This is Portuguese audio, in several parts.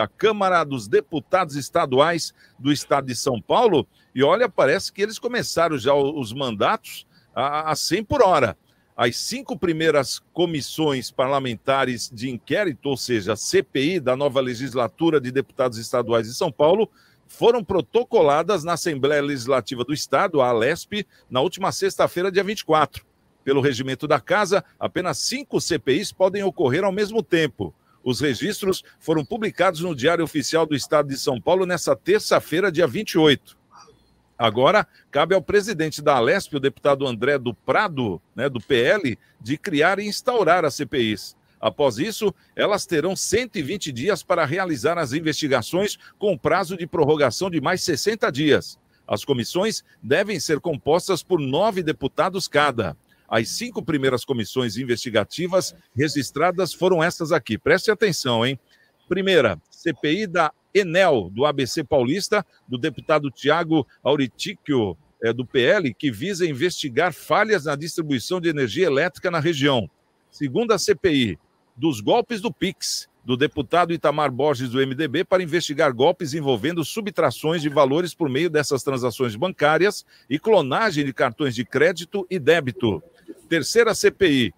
A Câmara dos Deputados Estaduais do Estado de São Paulo, e olha, parece que eles começaram já os mandatos a 100 por hora. As 5 primeiras comissões parlamentares de inquérito, ou seja, CPI da nova legislatura de deputados estaduais de São Paulo, foram protocoladas na Assembleia Legislativa do Estado, a ALESP, na última sexta-feira, dia 24. Pelo regimento da Casa, apenas 5 CPIs podem ocorrer ao mesmo tempo. Os registros foram publicados no Diário Oficial do Estado de São Paulo nesta terça-feira, dia 28. Agora, cabe ao presidente da ALESP, o deputado André do Prado, do PL, de criar e instaurar as CPIs. Após isso, elas terão 120 dias para realizar as investigações, com prazo de prorrogação de mais 60 dias. As comissões devem ser compostas por 9 deputados cada. As 5 primeiras comissões investigativas registradas foram essas aqui. Preste atenção, hein? Primeira, CPI da Enel, do ABC Paulista, do deputado Thiago Auricicchio, do PL, que visa investigar falhas na distribuição de energia elétrica na região. Segunda, CPI dos golpes do Pix, do deputado Itamar Borges, do MDB, para investigar golpes envolvendo subtrações de valores por meio dessas transações bancárias e clonagem de cartões de crédito e débito. Terceira CPI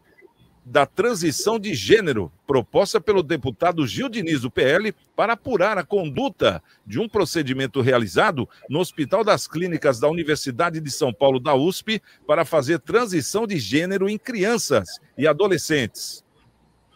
da transição de gênero, proposta pelo deputado Gil Diniz, do PL, para apurar a conduta de um procedimento realizado no Hospital das Clínicas da Universidade de São Paulo, da USP, para fazer transição de gênero em crianças e adolescentes.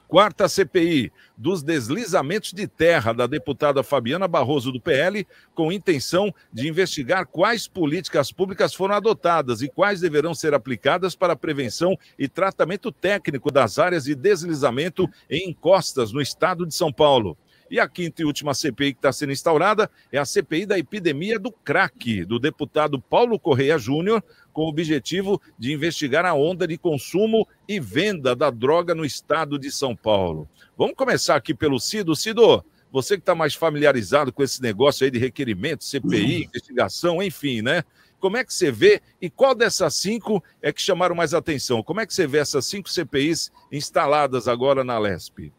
Quarta CPI dos deslizamentos de terra, da deputada Fabiana Barroso, do PL, com intenção de investigar quais políticas públicas foram adotadas e quais deverão ser aplicadas para a prevenção e tratamento técnico das áreas de deslizamento em encostas no estado de São Paulo. E a quinta e última CPI que está sendo instaurada é a CPI da epidemia do crack, do deputado Paulo Correia Júnior, com o objetivo de investigar a onda de consumo e venda da droga no estado de São Paulo. Vamos começar aqui pelo Cido. Cido, você que está mais familiarizado com esse negócio aí de requerimento, CPI, investigação, enfim, né? Como é que você vê e qual dessas 5 é que chamaram mais atenção? Como é que você vê essas 5 CPIs instaladas agora na ALESP?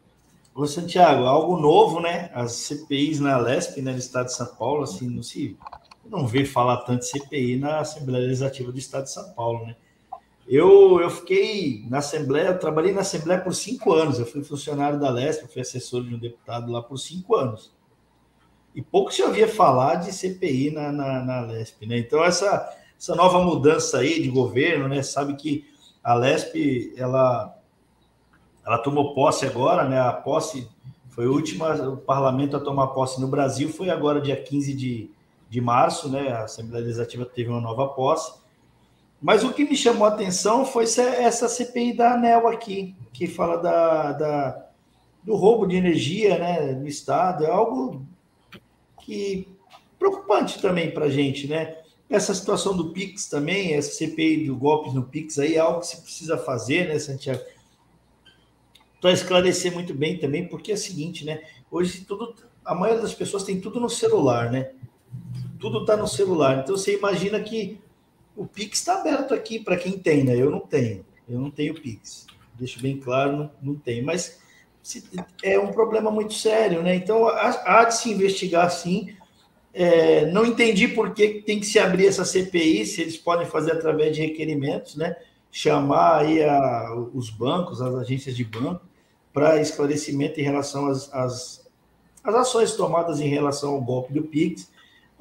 Ô, Santiago, algo novo, né? As CPIs na ALESP, né, no estado de São Paulo, assim, não vê falar tanto de CPI na Assembleia Legislativa do Estado de São Paulo, né? Eu fiquei na Assembleia, eu trabalhei na Assembleia por 5 anos, eu fui funcionário da ALESP, eu fui assessor de um deputado lá por 5 anos. E pouco se ouvia falar de CPI na ALESP, né? Então, essa nova mudança aí de governo, né? Sabe que a ALESP, ela tomou posse agora, né? A posse foi a última, o parlamento a tomar posse no Brasil foi agora dia 15 de março, né? A Assembleia Legislativa teve uma nova posse. Mas o que me chamou a atenção foi essa CPI da ANEEL aqui, que fala do roubo de energia, né, no estado. É algo que preocupante também para a gente, né? Essa situação do Pix também, essa CPI do golpes no Pix aí, é algo que se precisa fazer, né, Santiago? Para esclarecer muito bem também, porque é o seguinte, né? Hoje a maioria das pessoas tem tudo no celular, né? Tudo está no celular. Então você imagina que o Pix está aberto aqui para quem tem, né? Eu não tenho Pix. Deixo bem claro, não tenho. Mas é um problema muito sério, né? Então há de se investigar, sim. Não entendi por que tem que se abrir essa CPI, se eles podem fazer através de requerimentos, né? Chamar aí os bancos, as agências de banco, para esclarecimento em relação às ações tomadas em relação ao golpe do Pix.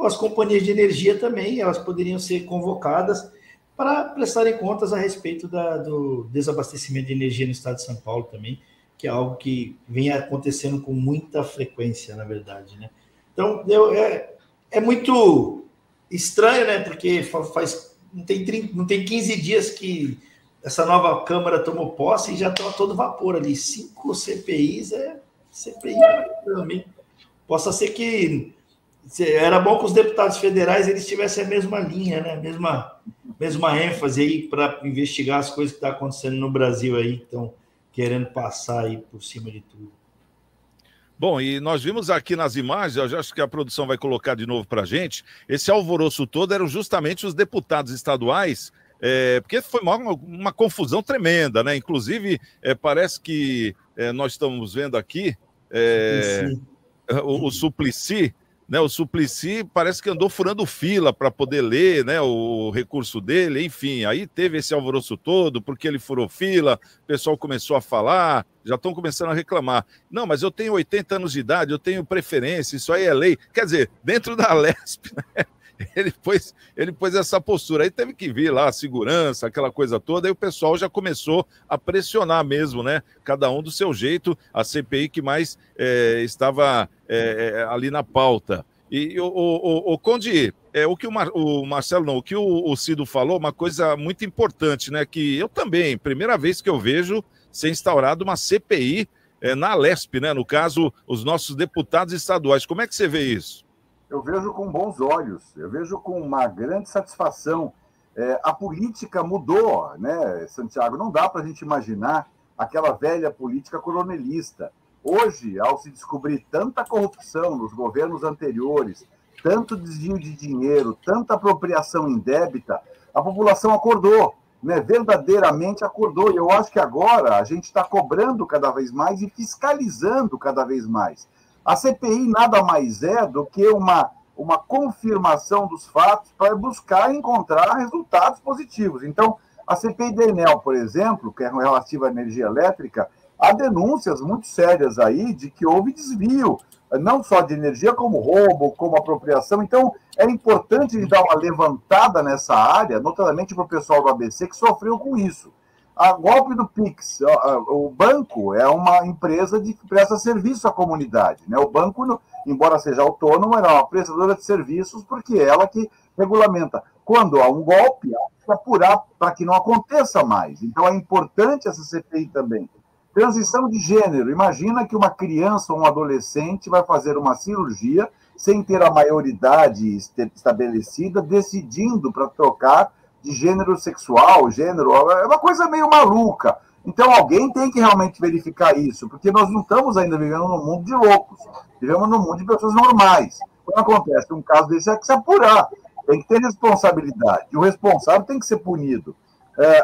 As companhias de energia também, elas poderiam ser convocadas para prestarem contas a respeito do desabastecimento de energia no estado de São Paulo também, que é algo que vem acontecendo com muita frequência, na verdade, né? Então, é muito estranho, né? Porque não tem 15 dias que essa nova Câmara tomou posse e já está todo vapor ali. 5 CPIs CPI também. Possa ser que era bom que os deputados federais eles tivessem a mesma linha, né? Mesma ênfase aí para investigar as coisas que estão acontecendo no Brasil aí, então querendo passar aí por cima de tudo. Bom, e nós vimos aqui nas imagens, eu já acho que a produção vai colocar de novo para a gente, esse alvoroço todo eram justamente os deputados estaduais, porque foi uma confusão tremenda, né? Inclusive, parece que nós estamos vendo aqui... o Suplicy, né? O Suplicy parece que andou furando fila para poder ler, né, o recurso dele, enfim. Aí teve esse alvoroço todo, porque ele furou fila, o pessoal começou a falar, já estão começando a reclamar. Não, mas eu tenho 80 anos de idade, eu tenho preferência, isso aí é lei. Quer dizer, dentro da ALESP, né? Ele pôs essa postura, aí teve que vir lá a segurança, aquela coisa toda, aí o pessoal já começou a pressionar mesmo, né? Cada um do seu jeito, a CPI que mais estava ali na pauta. E o Conde, o que o Marcelo, não, o que o Cido falou, uma coisa muito importante, né? Que eu também, primeira vez que eu vejo ser instaurada uma CPI na ALESP, né? No caso, os nossos deputados estaduais. Como é que você vê isso? Eu vejo com bons olhos, eu vejo com uma grande satisfação. A política mudou, né, Santiago? Não dá para a gente imaginar aquela velha política coronelista. Hoje, ao se descobrir tanta corrupção nos governos anteriores, tanto desvio de dinheiro, tanta apropriação indébita, a população acordou, né, verdadeiramente acordou. E eu acho que agora a gente está cobrando cada vez mais e fiscalizando cada vez mais. A CPI nada mais é do que uma confirmação dos fatos para buscar encontrar resultados positivos. Então, a CPI da Enel, por exemplo, que é relativa à energia elétrica, há denúncias muito sérias aí de que houve desvio, não só de energia, como roubo, como apropriação. Então, é importante dar uma levantada nessa área, notadamente para o pessoal do ABC, que sofreu com isso. A golpe do Pix, o banco é uma empresa que presta serviço à comunidade, né? O banco, embora seja autônomo, é uma prestadora de serviços, porque é ela que regulamenta. Quando há um golpe, há que apurar para que não aconteça mais. Então é importante essa CPI também. Transição de gênero. Imagina que uma criança ou um adolescente vai fazer uma cirurgia sem ter a maioridade estabelecida, decidindo para trocar de gênero sexual, gênero, é uma coisa meio maluca. Então alguém tem que realmente verificar isso, porque nós não estamos ainda vivendo num mundo de loucos, vivemos num mundo de pessoas normais. Quando acontece um caso desse, é que se apurar, tem que ter responsabilidade, o responsável tem que ser punido.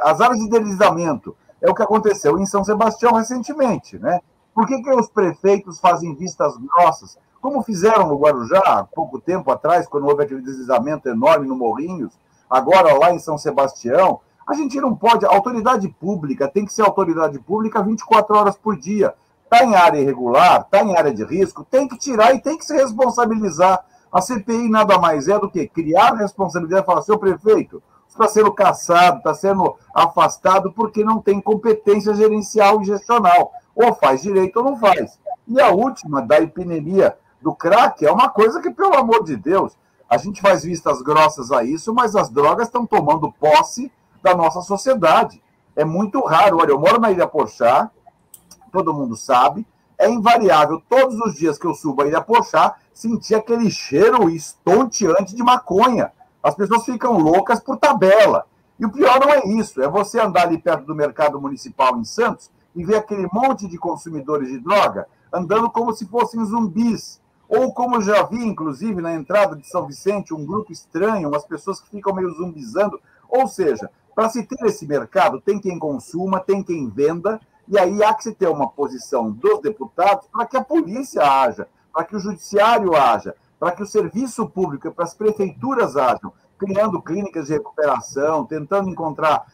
As áreas de deslizamento, é o que aconteceu em São Sebastião recentemente, né? Por que os prefeitos fazem vistas grossas, como fizeram no Guarujá, há pouco tempo atrás, quando houve aquele deslizamento enorme no Morrinhos, agora lá em São Sebastião? A gente não pode, a autoridade pública tem que ser autoridade pública 24 horas por dia. Está em área irregular, está em área de risco, tem que tirar e tem que se responsabilizar. A CPI nada mais é do que criar responsabilidade e falar, seu prefeito, você está sendo caçado, está sendo afastado porque não tem competência gerencial e gestional. Ou faz direito ou não faz. E a última, da epidemia do crack, é uma coisa que, pelo amor de Deus, a gente faz vistas grossas a isso, mas as drogas estão tomando posse da nossa sociedade. É muito raro. Olha, eu moro na Ilha Porchá, todo mundo sabe, é invariável. Todos os dias que eu subo a Ilha Porchá, sentir aquele cheiro estonteante de maconha. As pessoas ficam loucas por tabela. E o pior não é isso, é você andar ali perto do mercado municipal em Santos e ver aquele monte de consumidores de droga andando como se fossem zumbis. Ou como já vi, inclusive, na entrada de São Vicente, um grupo estranho, umas pessoas que ficam meio zumbizando. Ou seja, para se ter esse mercado, tem quem consuma, tem quem venda, e aí há que se ter uma posição dos deputados para que a polícia haja, para que o judiciário haja, para que o serviço público, para as prefeituras hajam, criando clínicas de recuperação, tentando encontrar,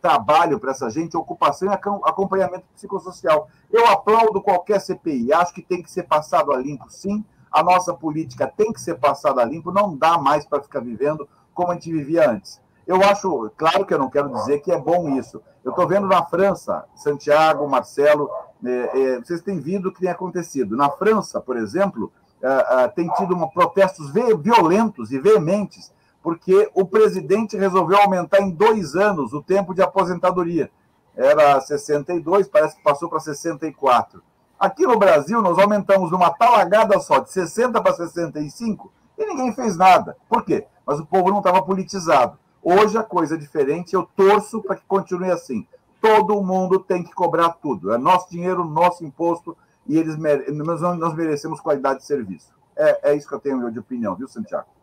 trabalho para essa gente, ocupação e acompanhamento psicossocial. Eu aplaudo qualquer CPI, acho que tem que ser passado a limpo, sim. A nossa política tem que ser passada a limpo, não dá mais para ficar vivendo como a gente vivia antes. Eu acho, claro que eu não quero dizer que é bom isso. Eu estou vendo na França, Santiago, Marcelo, vocês têm visto o que tem acontecido. Na França, por exemplo, tem tido protestos violentos e veementes, porque o presidente resolveu aumentar em 2 anos o tempo de aposentadoria. Era 62, parece que passou para 64. Aqui no Brasil, nós aumentamos numa talagada só, de 60 para 65, e ninguém fez nada. Por quê? Mas o povo não estava politizado. Hoje a coisa é diferente, eu torço para que continue assim. Todo mundo tem que cobrar tudo. É nosso dinheiro, nosso imposto, e nós merecemos qualidade de serviço. É isso que eu tenho de opinião, viu, Santiago?